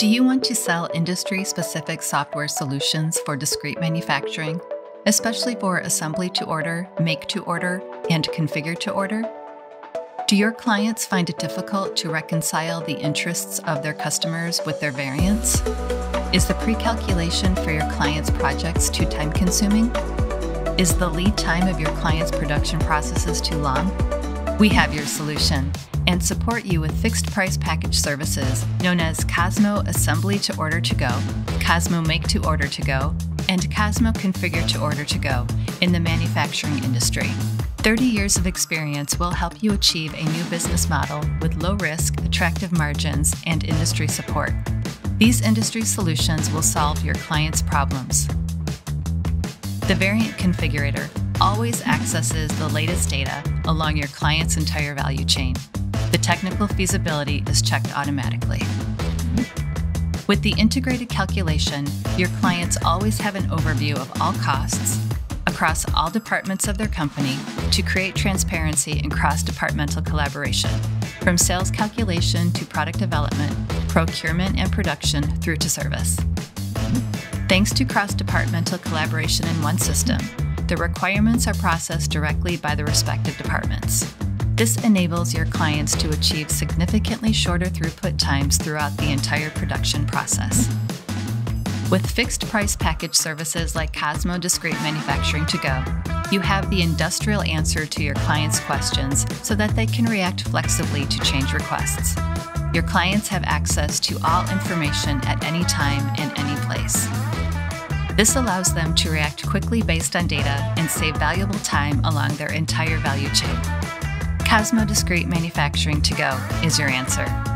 Do you want to sell industry-specific software solutions for discrete manufacturing, especially for assembly to order, make to order, and configure to order? Do your clients find it difficult to reconcile the interests of their customers with their variants? Is the pre-calculation for your clients' projects too time-consuming? Is the lead time of your clients' production processes too long? We have your solution and support you with fixed-price package services known as Cosmo Assembly to Order to Go, Cosmo Make to Order to Go, and Cosmo Configure to Order to Go in the manufacturing industry. 30 years of experience will help you achieve a new business model with low risk, attractive margins, and industry support. These industry solutions will solve your clients' problems. The Variant Configurator always accesses the latest data along your client's entire value chain. The technical feasibility is checked automatically. With the integrated calculation, your clients always have an overview of all costs across all departments of their company to create transparency and cross-departmental collaboration, from sales calculation to product development, procurement and production through to service. Thanks to cross-departmental collaboration in one system, the requirements are processed directly by the respective departments. This enables your clients to achieve significantly shorter throughput times throughout the entire production process. With fixed-price package services like Cosmo Discrete Manufacturing 2GO, you have the industrial answer to your clients' questions so that they can react flexibly to change requests. Your clients have access to all information at any time and any place. This allows them to react quickly based on data and save valuable time along their entire value chain. Cosmo Discrete Manufacturing 2GO is your answer.